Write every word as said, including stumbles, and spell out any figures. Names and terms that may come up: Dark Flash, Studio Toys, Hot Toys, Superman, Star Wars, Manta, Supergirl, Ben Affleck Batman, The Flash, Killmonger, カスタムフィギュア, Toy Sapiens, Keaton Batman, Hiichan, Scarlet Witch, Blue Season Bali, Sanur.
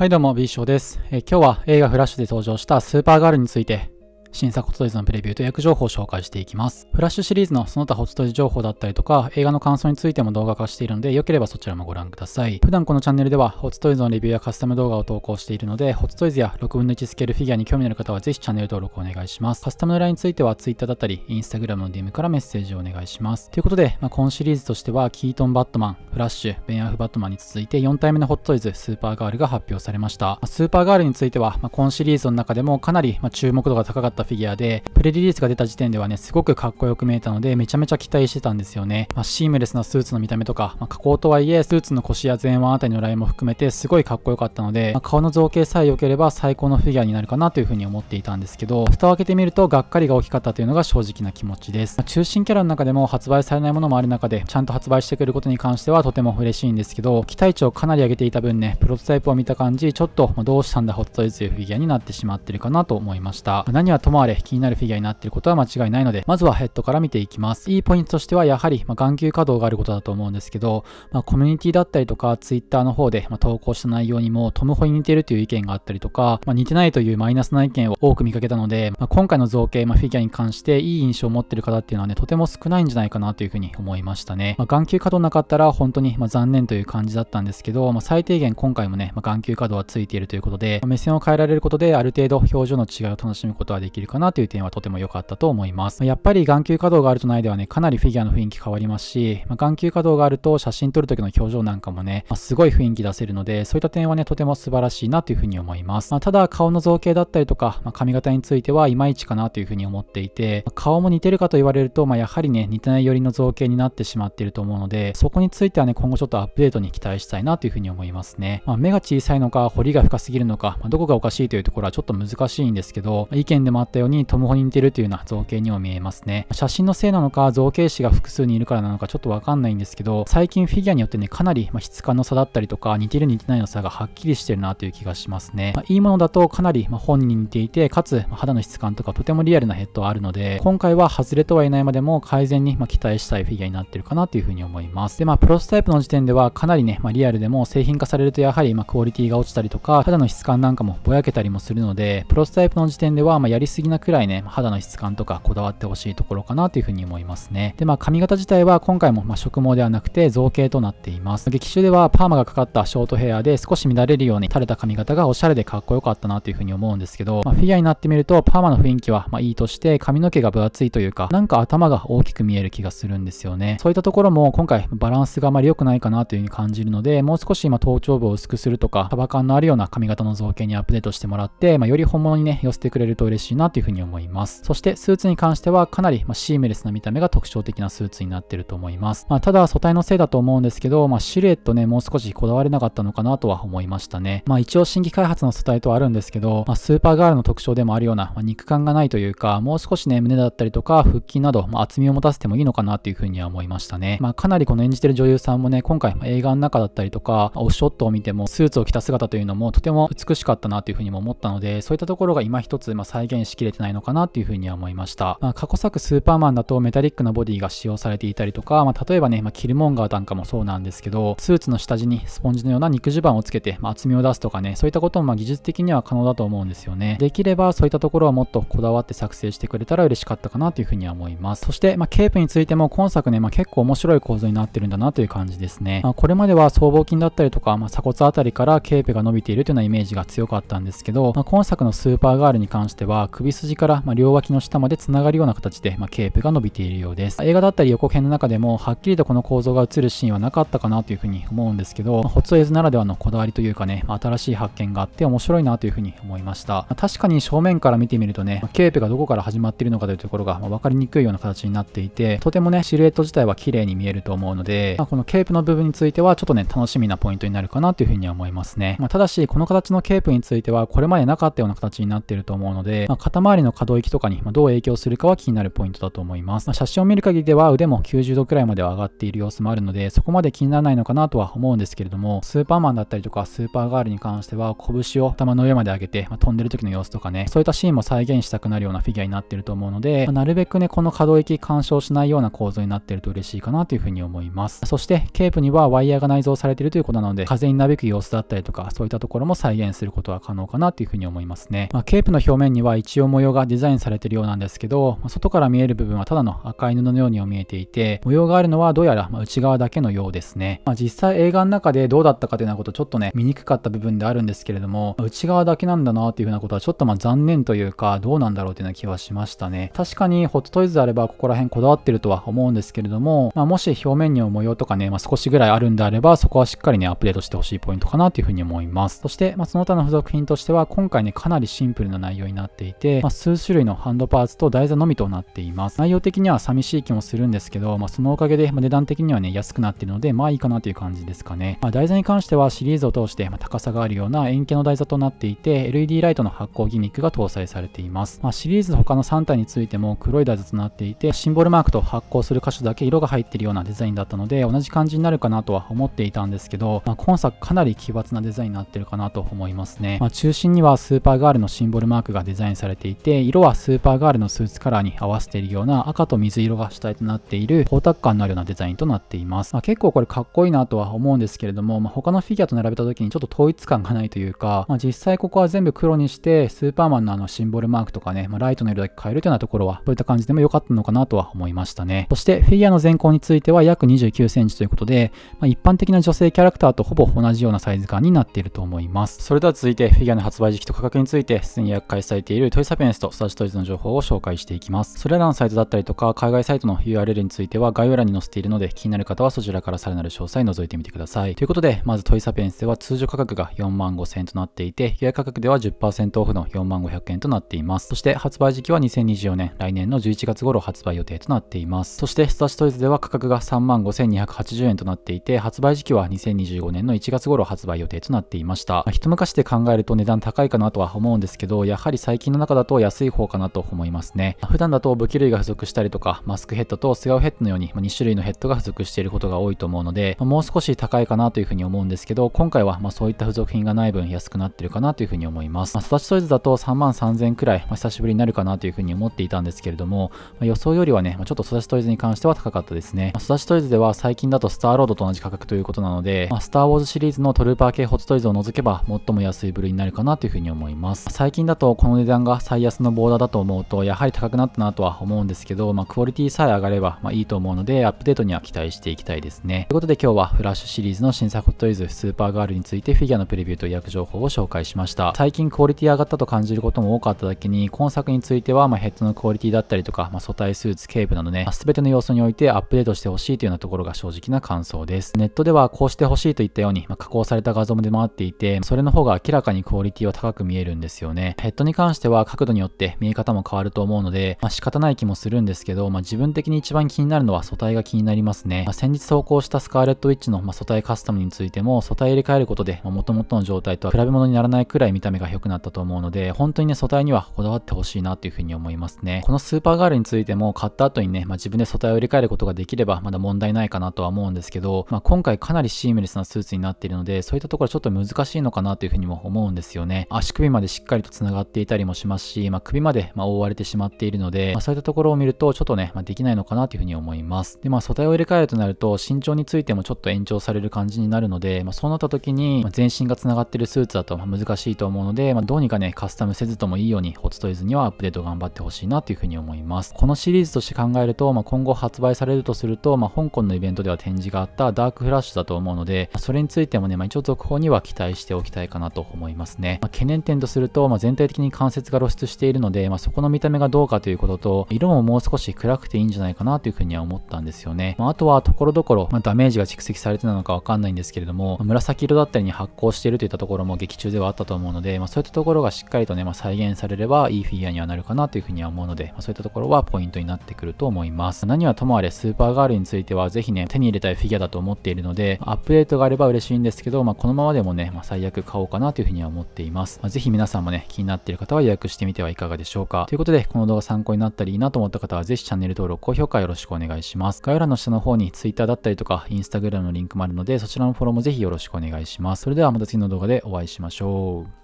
はいどうも、B翔です。えー、今日は映画フラッシュで登場したスーパーガールについて、新作ホットトイズのプレビューと予約情報を紹介していきます。フラッシュシリーズのその他ホットトイズ情報だったりとか、映画の感想についても動画化しているので、良ければそちらもご覧ください。普段このチャンネルでは、ホットトイズのレビューやカスタム動画を投稿しているので、ホットトイズやろくぶんのいちスケールフィギュアに興味のある方はぜひチャンネル登録をお願いします。カスタムの依頼については Twitter だったり、Instagram の ディーエム からメッセージをお願いします。ということで、まあ、今シリーズとしては、キートン・バットマン、フラッシュ、ベン・アフ・バットマンに続いてよんたいめのホットトイズ、スーパーガールが発表されました。スーパーガールについては、まあ、今シリーズの中でもかなり注目度が高かったフィギュアで、プレリリースが出た時点ではね、すごくかっこよく見えたので、めちゃめちゃ期待してたんですよね。まあ、シームレスなスーツの見た目とか、まあ、加工とはいえ、スーツの腰や前腕あたりのラインも含めて、すごいかっこよかったので、まあ、顔の造形さえ良ければ最高のフィギュアになるかなというふうに思っていたんですけど、蓋を開けてみると、がっかりが大きかったというのが正直な気持ちです。まあ、中心キャラの中でも発売されないものもある中で、ちゃんと発売してくることに関してはとても嬉しいんですけど、期待値をかなり上げていた分ね、プロトタイプを見た感じ、ちょっと、まあ、どうしたんだ、ホットトイズというフィギュアになってしまってるかなと思いました。何はともあれ気になるフィギュアになっていることは間違いないので、まずはヘッドから見ていきます。いいポイントとしてはやはり、まあ、眼球稼働があることだと思うんですけど、まあ、コミュニティだったりとかツイッターの方で、まあ、投稿した内容にもトムホに似てるという意見があったりとか、まあ、似てないというマイナスな意見を多く見かけたので、まあ、今回の造形、まあ、フィギュアに関していい印象を持ってる方っていうのはね、とても少ないんじゃないかなというふうに思いましたね。まあ、眼球稼働なかったら本当に、まあ、残念という感じだったんですけど、まあ、最低限今回もね、まあ、眼球稼働はついているということで、まあ、目線を変えられることである程度表情の違いを楽しむことはできるかなという点はとても良かったと思います。やっぱり眼球稼働があるとないではね、かなりフィギュアの雰囲気変わりますし、まあ、眼球稼働があると写真撮る時の表情なんかもね、まあ、すごい雰囲気出せるので、そういった点はね、とても素晴らしいなというふうに思います。まあ、ただ、顔の造形だったりとか、まあ、髪型についてはいまいちかなというふうに思っていて、まあ、顔も似てるかと言われると、まあ、やはりね、似てない寄りの造形になってしまっていると思うので、そこについてはね、今後ちょっとアップデートに期待したいなというふうに思いますね。まあ、目が小さいのか、彫りが深すぎるのか、まあ、どこがおかしいというところはちょっと難しいんですけど、まあ、意見でもあったようにトムホに似てるというような造形にも見えますね。写真のせいなのか造形師が複数にいるからなのかちょっとわかんないんですけど、最近フィギュアによってね、かなりまあ質感の差だったりとか似てる似てないの差がはっきりしてるなという気がしますね。まあ、いいものだとかなりまあ本に似ていて、かつまあ肌の質感とかとてもリアルなヘッドあるので、今回は外れとは言えないまでも改善にまあ期待したいフィギュアになってるかなというふうに思います。でまあプロトタイプの時点ではかなりね、まあ、リアルでも製品化されるとやはりまあクオリティが落ちたりとか肌の質感なんかもぼやけたりもするので、プロトタイプの時点ではまあやりすぎなくらいね、肌の質感とかこだわってほしいところかなというふうに思いますね。でまあ髪型自体は今回もまあ植毛ではなくて造形となっています。劇中ではパーマがかかったショートヘアで少し乱れるように垂れた髪型がおしゃれでかっこよかったなというふうに思うんですけど、まあ、フィギュアになってみるとパーマの雰囲気はまあいいとして、髪の毛が分厚いというか、なんか頭が大きく見える気がするんですよね。そういったところも今回バランスがあまり良くないかなというふうに感じるので、もう少し今頭頂部を薄くするとか束感のあるような髪型の造形にアップデートしてもらって、まあ、より本物にね寄せてくれると嬉しいなというふうに思います。そしてスーツに関してはかなりまあシームレスな見た目が特徴的なスーツになっていると思います。まあ、ただ素体のせいだと思うんですけど、まあ、シルエットね、もう少しこだわれなかったのかなとは思いましたね。まあ、一応新規開発の素体とはあるんですけど、まあ、スーパーガールの特徴でもあるような、まあ、肉感がないというか、もう少しね、胸だったりとか腹筋など、まあ、厚みを持たせてもいいのかなというふうには思いましたね。まあ、かなりこの演じてる女優さんもね、今回、まあ、映画の中だったりとか、オフショットを見てもスーツを着た姿というのもとても美しかったなというふうにも思ったので、そういったところが今一つ、まあ、再現しきれてないのかなというふうには思いました。まあ、過去作スーパーマンだとメタリックなボディが使用されていたりとか、まあ、例えばね、まあ、キルモンガーなんかもそうなんですけど、スーツの下地にスポンジのような肉襦袢をつけて、まあ、厚みを出すとかね、そういったこともまあ技術的には可能だと思うんですよね。できればそういったところはもっとこだわって作成してくれたら嬉しかったかなというふうには思います。そして、まあ、ケープについても今作ね、まあ、結構面白い構造になってるんだなという感じですね。まあ、これまでは僧帽筋だったりとか、まあ、鎖骨あたりからケープが伸びているというようなイメージが強かったんですけど、まあ、今作のスーパーガールに関しては首筋からまあ両脇の下までつながるような形でまあケープが伸びているようです。映画だったり予告編の中でもはっきりとこの構造が映るシーンはなかったかなというふうに思うんですけど、まあ、ホットトイズならではのこだわりというかね、まあ、新しい発見があって面白いなというふうに思いました。まあ、確かに正面から見てみるとね、まあ、ケープがどこから始まっているのかというところがまあ分かりにくいような形になっていて、とてもねシルエット自体は綺麗に見えると思うので、まあ、このケープの部分についてはちょっとね楽しみなポイントになるかなというふうには思いますね。まあ、ただしこの形のケープについてはこれまでなかったような形になっていると思うので、まあ、肩周りの可動域とかにどう影響するかは気になるポイントだと思います。まあ、写真を見る限りでは腕もきゅうじゅうどくらいまでは上がっている様子もあるので、そこまで気にならないのかなとは思うんですけれども、スーパーマンだったりとかスーパーガールに関しては拳を頭の上まで上げて、まあ、飛んでる時の様子とかね、そういったシーンも再現したくなるようなフィギュアになっていると思うので、まあ、なるべくねこの可動域干渉しないような構造になっていると嬉しいかなというふうに思います。そしてケープにはワイヤーが内蔵されているということなので、風になびく様子だったりとかそういったところも再現することは可能かなというふうに思いますね。まあ、ケープの表面には一応模様がデザインされているようなんですけど、まあ、外から見える部分はただの赤い布のように見えていて、模様があるのはどうやらまあ内側だけのようですね。まあ、実際映画の中でどうだったかというようなことちょっとね見にくかった部分であるんですけれども、まあ、内側だけなんだなというふうなことはちょっとまあ残念というか、どうなんだろうというような気はしましたね。確かにホットトイズであればここら辺こだわってるとは思うんですけれども、まあ、もし表面にも模様とかね、まあ、少しぐらいあるんであればそこはしっかりねアップデートしてほしいポイントかなというふうに思います。そして、まあ、その他の付属品としては今回ねかなりシンプルな内容になっていて、まあ、数種類のハンドパーツと台座のみとなっています。内容的には寂しい気もするんですけど、まあ、そのおかげで、まあ、値段的にはね安くなっているのでまあいいかなという感じですかね。まあ、台座に関してはシリーズを通して、まあ、高さがあるような円形の台座となっていて エルイーディー ライトの発光ギミックが搭載されています。まあ、シリーズ他のさんたいについても黒い台座となっていて、シンボルマークと発光する箇所だけ色が入っているようなデザインだったので同じ感じになるかなとは思っていたんですけど、まあ、今作かなり奇抜なデザインになってるかなと思いますね。まあ、中心にはスーパーガールのシンボルマークがデザインされていて、色はスーパーガールのスーツカラーに合わせているような赤と水色が主体となっている光沢感のあるようなデザインとなっています。まあ、結構これかっこいいなとは思うんですけれども、まあ、他のフィギュアと並べた時にちょっと統一感がないというか、まあ、実際ここは全部黒にしてスーパーマンのあのシンボルマークとかね、まあ、ライトの色だけ変えるというようなところはそういった感じでも良かったのかなとは思いましたね。そしてフィギュアの前高については約にじゅうきゅうセンチということで、まあ、一般的な女性キャラクターとほぼ同じようなサイズ感になっていると思います。それでは続いてフィギュアの発売時期と価格について、すでに予約開始されているトイサピエンスとスタジトイズの情報を紹介していきます。それらのサイトだったりとか海外サイトの ユーアールエル については概要欄に載せているので、気になる方はそちらからさらなる詳細を覗いてみてください。ということで、まずトイサピエンスでは通常価格がよんまんごせんえんとなっていて、予約価格では じゅっパーセント オフのよんまんごひゃくえんとなっています。そして発売時期はにせんにじゅうよねん来年のじゅういちがつ頃発売予定となっています。そしてスタジトイズでは価格が さんまんごせんにひゃくはちじゅうえんとなっていて、発売時期はにせんにじゅうごねんのいちがつ頃発売予定となっていました。まあ、一昔で考えると値段高いかなとは思うんですけど、やはり最近の中だと安い方かなと思いますね。普段だと武器類が付属したりとかマスクヘッドとスガウヘッドのようににしゅるいのヘッドが付属していることが多いと思うので、もう少し高いかなというふうに思うんですけど、今回はまあそういった付属品がない分安くなってるかなというふうに思います。まあ、スタジトイズだとさんまんさんぜんえんくらい、まあ、久しぶりになるかなというふうに思っていたんですけれども、まあ、予想よりはね、まあ、ちょっとスタジトイズに関しては高かったですね。まあ、スタジトイズでは最近だとスターロードと同じ価格ということなので、まあ、スターウォーズシリーズのトルーパー系ホットトイズを除けば最も安い部類になるかなというふうに思います。最近だとこの値段が最安のボーダーだと思うとやはり高くなったなとは思うんですけど、まあ、クオリティさえ上がればまあいいと思うのでアップデートには期待していきたいですね。ということで今日はフラッシュシリーズの新作ホットトイズスーパーガールについてフィギュアのプレビューと予約情報を紹介しました。最近クオリティ上がったと感じることも多かっただけに、今作についてはまあヘッドのクオリティだったりとか、まあ、素体スーツケープなどね、まあ、全ての要素においてアップデートしてほしいというようなところが正直な感想です。ネットではこうしてほしいといったように、まあ、加工された画像も出回っていて、それの方が明らかにクオリティは高く見えるんですよね。ヘッドに関しては角度によって見え方も変わると思うので、まあ、仕方ない気もするんですけど、まあ、自分的に一番気になるのは素体が気になりますね。まあ、先日投稿したスカーレットウィッチのまあ素体カスタムについても、素体入れ替えることで元々の状態とは比べ物にならないくらい見た目が良くなったと思うので、本当にね素体にはこだわってほしいなというふうに思いますね。このスーパーガールについても買った後にね、まあ、自分で素体を入れ替えることができればまだ問題ないかなとは思うんですけど、まあ、今回かなりシームレスなスーツになっているので、そういったところちょっと難しいのかなというふうにも思うんですよね。足首までしっかりとつながっていたりもしますし、まあ、首までまあ覆われてしまっているので、まあ、そういったところを見るとちょっとね、まあ、できないのかなというふうに思います。で、まあ、素体を入れ替えるとなると身長についてもちょっと延長される感じになるので、まあ、そうなった時に全身がつながっているスーツだとまあ難しいと思うので、まあ、どうにかねカスタムせずともいいようにホットトイズにはアップデート頑張ってほしいなというふうに思います。このシリーズとして考えると、まあ、今後発売されるとすると、まあ、香港のイベントでは展示があったダークフラッシュだと思うので、それについてもね、まあ、一応続報には期待しておきたいかなと思いますね。まあ、懸念点とすると、まあ、全体的に関節が露出しているので、まあ、そこの見た目がどうかということと、色ももう少し暗くていいんじゃないかなというふうには思ったんですよね。まあ、あとはところどころダメージが蓄積されてなのかわかんないんですけれども、まあ、紫色だったりに発光しているといったところも劇中ではあったと思うので、まあ、そういったところがしっかりとね、まあ、再現されればいいフィギュアにはなるかなというふうには思うので、まあ、そういったところはポイントになってくると思います。何はともあれスーパーガールについてはぜひね手に入れたいフィギュアだと思っているので、アップデートがあれば嬉しいんですけど、まあ、このままでもね、まあ、最悪買おうかなというふうには思っています。まあ、ぜひ皆さんもね気になっている方は予約してしてみてはいかがでしょうか。ということで、この動画参考になったりいいなと思った方は、ぜひチャンネル登録、高評価よろしくお願いします。概要欄の下の方に Twitter だったりとか Instagram のリンクもあるので、そちらのフォローもぜひよろしくお願いします。それではまた次の動画でお会いしましょう。